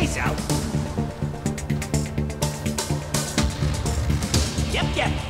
face out. Yep.